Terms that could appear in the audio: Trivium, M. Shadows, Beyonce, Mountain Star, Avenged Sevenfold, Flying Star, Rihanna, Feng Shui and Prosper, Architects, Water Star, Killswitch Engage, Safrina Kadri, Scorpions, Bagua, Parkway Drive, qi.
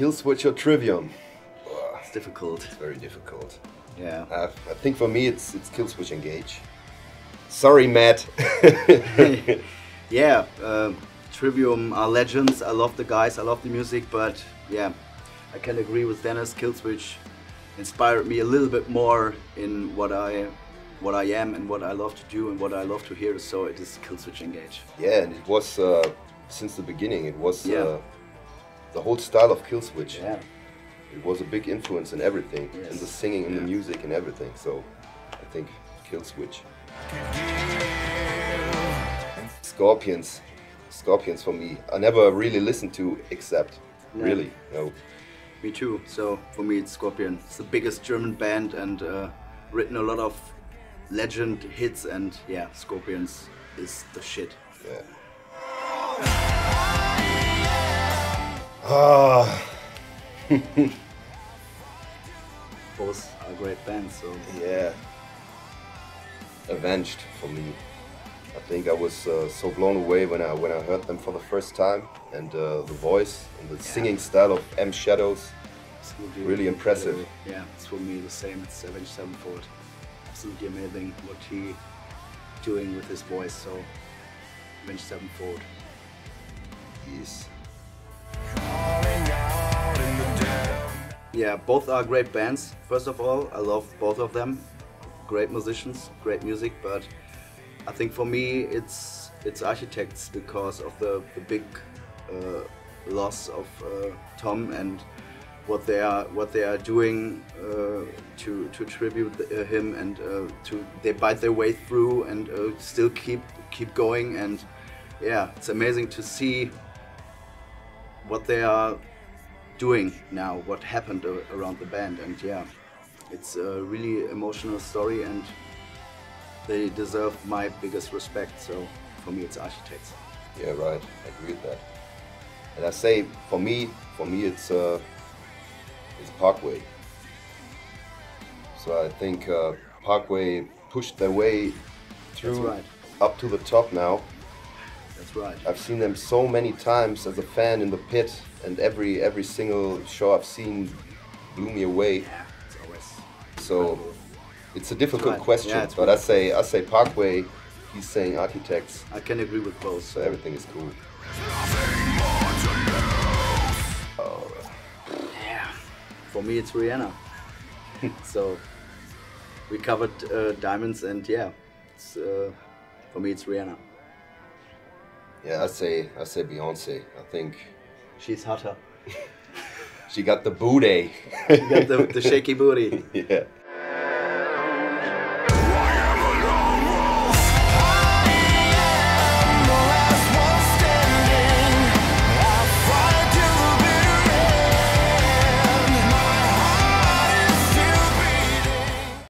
Killswitch or Trivium? It's difficult. It's very difficult. Yeah. I think for me it's Killswitch Engage. Sorry, Matt. Yeah, Trivium are legends. I love the guys, I love the music, but yeah, I can agree with Dennis. Killswitch inspired me a little bit more in what I am and what I love to do and what I love to hear, so it is Killswitch Engage. Yeah, and it was since the beginning, it was the whole style of Killswitch. Yeah. It was a big influence in everything, in the singing, in the music, and everything. So I think Killswitch. Scorpions. Scorpions for me. I never really listened to except really. No. Me too. So for me it's Scorpion. It's the biggest German band and written a lot of legend hits, and yeah, Scorpions is the shit. Yeah. Both are great bands, so yeah. Avenged for me. I think I was so blown away when I heard them for the first time, and the voice and the singing style of M. Shadows. Absolutely really impressive. Yeah, it's for me the same. It's Avenged Sevenfold. Absolutely amazing what he doing with his voice. So Avenged Sevenfold. Yes. Yeah, both are great bands. First of all, I love both of them. Great musicians, great music, but I think for me it's Architects because of the big loss of Tom and what they are doing to tribute him, and they bite their way through and still keep going, and yeah, it's amazing to see what they are doing now, what happened around the band, and yeah, it's a really emotional story, and they deserve my biggest respect. So for me, it's Architects. Yeah, right. I agree with that. And I say, for me, it's Parkway. So I think Parkway pushed their way through up to the top now. That's right. I've seen them so many times as a fan in the pit, and every single show I've seen blew me away. Yeah, it's always so. It's a difficult question, yeah, but I say Parkway. He's saying Architects. I can agree with both. So everything is cool. Oh. Yeah. For me, it's Rihanna. So we covered Diamonds, and yeah, it's, for me, it's Rihanna. Yeah, I say Beyonce. I think she's hotter. She got the booty. She got the shaky booty. Yeah.